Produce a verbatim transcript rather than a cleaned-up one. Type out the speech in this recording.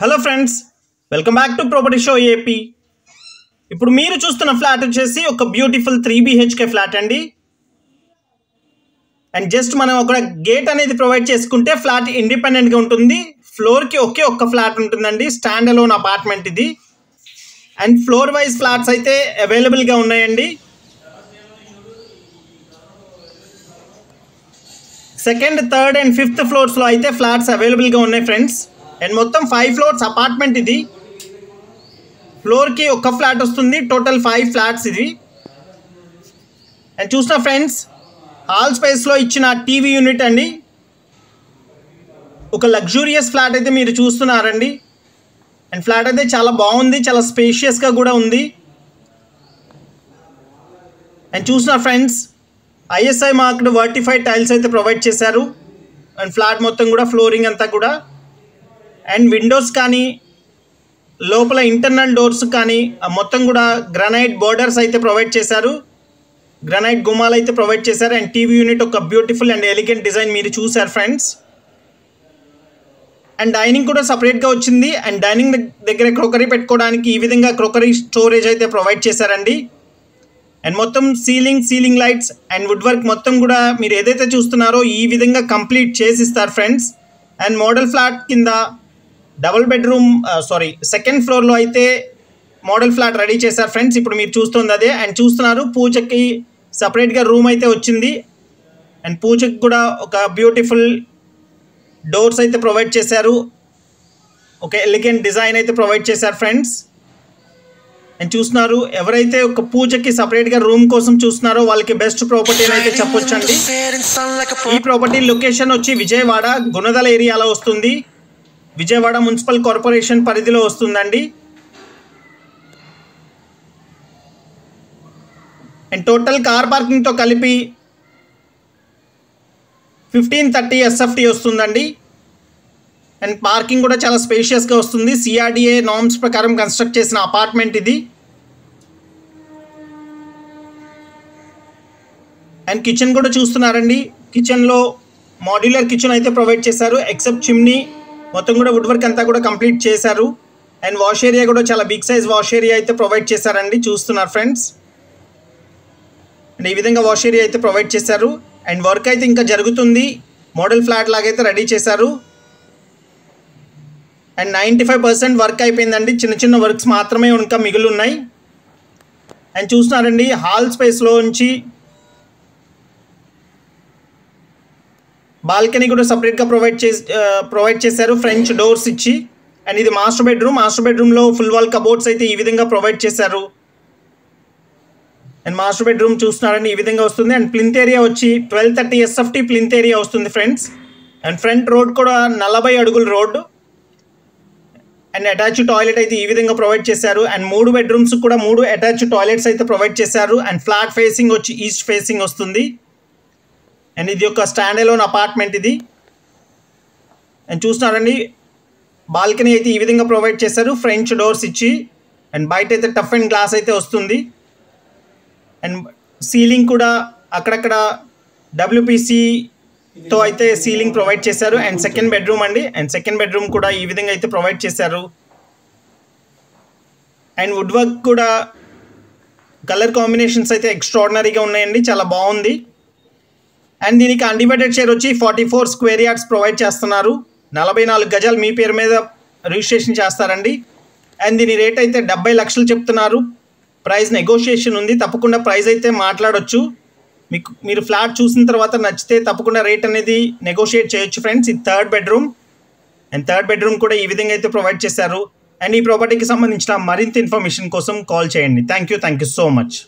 Hello friends, welcome back to property show AP. ఇప్పుడు మీరు చూస్తున్న ఫ్లాట్ వచ్చేసి ఒక బ్యూటిఫుల్ త్రీ బిహెచ్కే ఫ్లాట్ అండి. అండ్ జస్ట్ మనం ఒక గేట్ అనేది ప్రొవైడ్ చేసుకుంటే ఫ్లాట్ ఇండిపెండెంట్గా ఉంటుంది. ఫ్లోర్కి ఒకే ఒక్క ఫ్లాట్ ఉంటుందండి, స్టాండ్ అలోన్ అపార్ట్మెంట్ ఇది. అండ్ ఫ్లోర్ వైజ్ ఫ్లాట్స్ అయితే అవైలబుల్గా ఉన్నాయండి. సెకండ్, థర్డ్ అండ్ ఫిఫ్త్ ఫ్లోర్స్లో అయితే ఫ్లాట్స్ అవైలబుల్గా ఉన్నాయి ఫ్రెండ్స్. అండ్ మొత్తం ఫైవ్ ఫ్లోర్స్ అపార్ట్మెంట్ ఇది. ఫ్లోర్కి ఒక్క ఫ్లాట్ వస్తుంది, టోటల్ ఫైవ్ ఫ్లాట్స్ ఇది. అండ్ చూసిన ఫ్రెండ్స్, హాల్ స్పేస్లో ఇచ్చిన టీవీ యూనిట్ అండి. ఒక లగ్జూరియస్ ఫ్లాట్ అయితే మీరు చూస్తున్నారండి. అండ్ ఫ్లాట్ అయితే చాలా బాగుంది, చాలా స్పేషియస్గా కూడా ఉంది. అండ్ చూసిన friends, ISI marked vitrified tiles అయితే ప్రొవైడ్ చేశారు. అండ్ ఫ్లాట్ మొత్తం కూడా ఫ్లోరింగ్ అంతా కూడా, అండ్ విండోస్ కానీ లోపల ఇంటర్నల్ డోర్స్ కానీ మొత్తం కూడా గ్రానైట్ బోర్డర్స్ అయితే ప్రొవైడ్ చేశారు, గ్రానైట్ గుమ్మాలు అయితే ప్రొవైడ్ చేశారు. అండ్ టీవీ యూనిట్ ఒక బ్యూటిఫుల్ అండ్ ఎలిగెంట్ డిజైన్ మీరు చూశారు ఫ్రెండ్స్. అండ్ డైనింగ్ కూడా సపరేట్గా వచ్చింది. అండ్ డైనింగ్ దగ్గర క్రోకరీ పెట్టుకోవడానికి ఈ విధంగా క్రోకరీ స్టోరేజ్ అయితే ప్రొవైడ్ చేశారండి. అండ్ మొత్తం ceiling ceiling lights and wood work మొత్తం కూడా మీరు ఏదైతే చూస్తున్నారో ఈ విధంగా కంప్లీట్ చేసిస్తారు ఫ్రెండ్స్. అండ్ మోడల్ ఫ్లాట్ కింద డబుల్ బెడ్రూమ్ సారీ సెకండ్ ఫ్లోర్లో అయితే మోడల్ ఫ్లాట్ రెడీ చేశారు ఫ్రెండ్స్. ఇప్పుడు మీరు చూస్తుంది అదే. అండ్ చూస్తున్నారు, పూజకి సపరేట్గా రూమ్ అయితే వచ్చింది. అండ్ పూజకి కూడా ఒక బ్యూటిఫుల్ డోర్స్ అయితే ప్రొవైడ్ చేశారు, ఒక ఎలిగెంట్ డిజైన్ అయితే ప్రొవైడ్ చేశారు ఫ్రెండ్స్. అండ్ చూస్తున్నారు, ఎవరైతే ఒక పూజకి సపరేట్ గా రూమ్ కోసం చూస్తున్నారో వాళ్ళకి బెస్ట్ ప్రాపర్టీ అయితే చెప్పొచ్చండి. ఈ ప్రాపర్టీ లొకేషన్ వచ్చి విజయవాడ గుణదల ఏరియాలో వస్తుంది, విజయవాడ మున్సిపల్ కార్పొరేషన్ పరిధిలో వస్తుందండి. అండ్ టోటల్ కార్ పార్కింగ్తో కలిపి ఫిఫ్టీన్ థర్టీ ఎస్ఎఫ్టీ వస్తుందండి. అండ్ పార్కింగ్ కూడా చాలా స్పేషియస్గా వస్తుంది. సిఆర్డిఏ నామ్స్ ప్రకారం కన్స్ట్రక్ట్ చేసిన అపార్ట్మెంట్ ఇది. అండ్ కిచెన్ కూడా చూస్తున్నారండి. కిచెన్లో మాడ్యులర్ కిచెన్ అయితే ప్రొవైడ్ చేశారు, ఎక్సెప్ట్ చిమ్నీ మొత్తం కూడా వుడ్ వర్క్ అంతా కూడా కంప్లీట్ చేశారు. అండ్ వాష్ ఏరియా కూడా చాలా బిగ్ సైజ్ వాష్ ఏరియా అయితే ప్రొవైడ్ చేశారండి, చూస్తున్నారు ఫ్రెండ్స్. అండ్ ఈ విధంగా వాష్ ఏరియా అయితే ప్రొవైడ్ చేశారు. అండ్ వర్క్ అయితే ఇంకా జరుగుతుంది, మోడల్ ఫ్లాట్ లాగైతే రెడీ చేశారు. And ninety five percent work అయిపోయిందండి, చిన్న చిన్న వర్క్స్ మాత్రమే ఇంకా మిగిలి ఉన్నాయి. అండ్ చూస్తున్నారండి, హాల్ స్పేస్లో నుంచి బాల్కనీ కూడా సపరేట్గా ప్రొవైడ్ చేసి ప్రొవైడ్ చేశారు ఫ్రెంచ్ డోర్స్ ఇచ్చి. అండ్ ఇది మాస్టర్ బెడ్రూమ్, మాస్టర్ బెడ్రూమ్లో ఫుల్ వాల్ కబోర్డ్స్ అయితే ఈ విధంగా ప్రొవైడ్ చేశారు. అండ్ మాస్టర్ బెడ్రూమ్ చూస్తున్నారండి, ఈ విధంగా వస్తుంది. అండ్ ప్లింత్ ఏరియా వచ్చి twelve thirty SFT plinth area వస్తుంది ఫ్రెండ్స్. అండ్ ఫ్రంట్ రోడ్ కూడా నలభై అడుగుల రోడ్డు. అండ్ అటాచ్ టాయిలెట్ అయితే ఈ విధంగా ప్రొవైడ్ చేశారు. అండ్ మూడు బెడ్రూమ్స్ కూడా మూడు అటాచ్ టాయిలెట్స్ అయితే ప్రొవైడ్ చేశారు. అండ్ ఫ్లాట్ ఫేసింగ్ వచ్చి ఈస్ట్ ఫేసింగ్ వస్తుంది. అండ్ ఇది ఒక స్టాండ్ అలోన్ అపార్ట్మెంట్ ఇది. అండ్ చూస్తున్నారండి, బాల్కనీ అయితే ఈ విధంగా ప్రొవైడ్ చేశారు, ఫ్రెంచ్ డోర్స్ ఇచ్చి. అండ్ బయట అయితే టఫ్ అండ్ గ్లాస్ అయితే వస్తుంది. అండ్ సీలింగ్ కూడా అక్కడక్కడ డబ్ల్యూపీసీ తో అయితే సీలింగ్ ప్రొవైడ్ చేశారు. అండ్ సెకండ్ బెడ్రూమ్ అండి, అండ్ సెకండ్ బెడ్రూమ్ కూడా ఈ విధంగా అయితే ప్రొవైడ్ చేశారు. అండ్ వుడ్ వర్క్ కూడా కలర్ కాంబినేషన్స్ అయితే ఎక్స్ట్రాడినరీగా ఉన్నాయండి, చాలా బాగుంది. అండ్ దీనికి అన్డివైడెడ్ షేర్ వచ్చి forty four square yards provide చేస్తున్నారు. నలభై నాలుగు గజాలు మీ పేరు మీద రిజిస్ట్రేషన్ చేస్తారండి. అండ్ దీని రేట్ అయితే డెబ్బై లక్షలు చెప్తున్నారు, ప్రైస్ నెగోషియేషన్ ఉంది, తప్పకుండా ప్రైస్ అయితే మాట్లాడవచ్చు. మీకు మీరు ఫ్లాట్ చూసిన తర్వాత నచ్చితే తప్పకుండా రేట్ అనేది నెగోషియేట్ చేయొచ్చు ఫ్రెండ్స్. ఇది third bedroom, and third bedroom కూడా ఈ విధంగా అయితే ప్రొవైడ్ చేశారు. అండ్ ఈ ప్రాపర్టీకి సంబంధించిన మరింత ఇన్ఫర్మేషన్ కోసం కాల్ చేయండి. Thank you thank you so much.